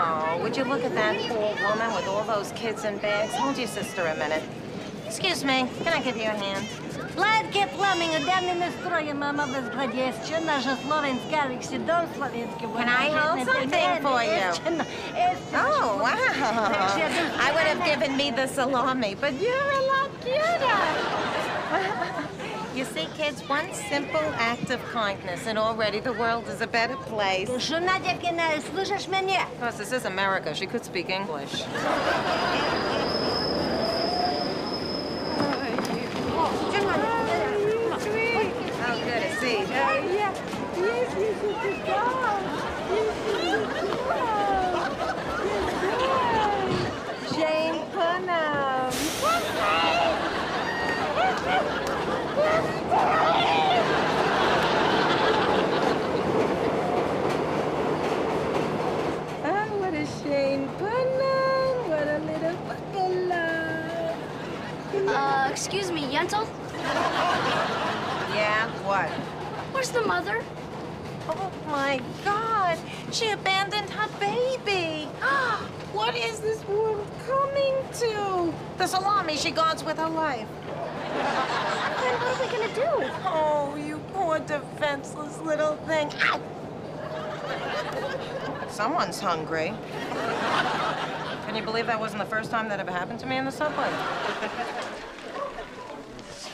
Now, would you look at that poor woman with all those kids in bags? Hold your sister a minute. Excuse me, can I give you a hand? Sladkie plaming, odami nastroje mam obezgled jeszcze nasze słowiańskie, ale dom słowiański. Can I hold something for you? Oh, wow. I would have given me the salami, but you're a lot cuter. You see, kids, one simple act of kindness, and already the world is a better place. Of course, this is America. She could speak English. Oh, good to see you. Jane Punham. Oh, what a shame, Punham. What a little fucking love. Excuse me, Yentl? Yeah, what? Where's the mother? Oh, my God. She abandoned her baby. What is this world coming to? The salami she guards with her life. What are we gonna do? Oh, you poor defenseless little thing. Ow! Someone's hungry. Can you believe that wasn't the first time that ever happened to me in the subway?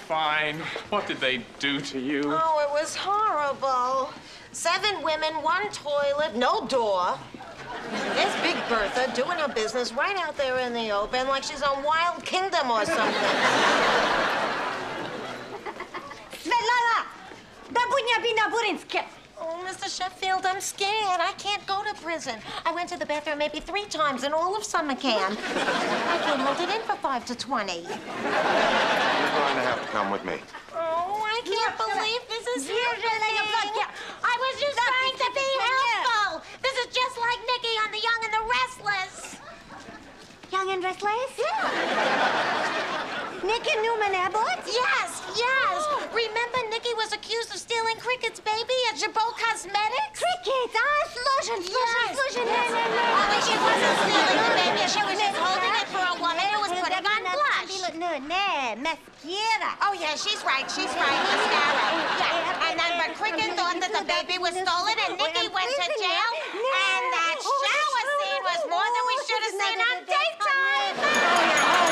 Fine. What did they do to you? Oh, it was horrible. 7 women, 1 toilet, no door. There's Big Bertha doing her business right out there in the open like she's on Wild Kingdom or something. Svetlana! Babunya bina burinsky! Oh, Mr. Sheffield, I'm scared. I can't go to prison. I went to the bathroom maybe 3 times in all of summer camp. I can't hold it in for 5 to 20. You're going to have to come with me. Oh, I can't believe this is happening. I was just trying to be helpful. This is just like Nikki on the Young and the Restless. Young and Restless? Yeah. Nikki Newman Abbott? Yes, yes. Oh. Remember Nikki was accused of stealing Cricket's baby at Jabot Cosmetics? Cricket, Слушай, Only she wasn't stealing the baby. She was just holding it for a woman who was putting on blush. Mascara. Oh, yeah, she's right, mascara. Yeah. And then but Cricket thought that the baby was stolen and Nikki went to jail. And that shower scene was more than we should have seen on daytime. Oh,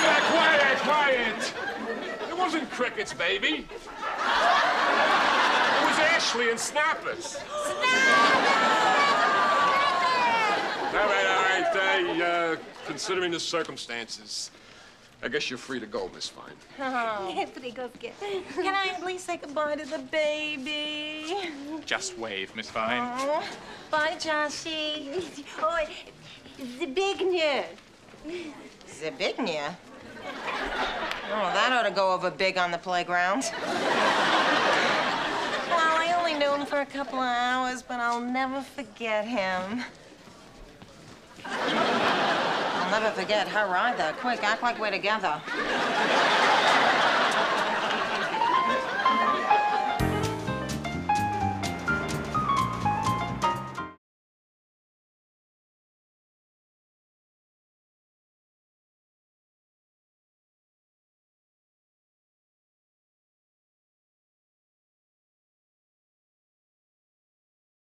yeah, quiet. It wasn't Cricket's baby. It was Ashley and Snappers. All right. Considering the circumstances, I guess you're free to go, Miss Fine. Oh. Can I at least say goodbye to the baby? Just wave, Miss Fine. Oh. Bye, Joshy. Oh, Zbigniew. Zbigniew? Oh, that ought to go over big on the playground. Well, I only knew him for a couple of hours, but I'll never forget him. I'll never forget her either. Quick, act like we're together.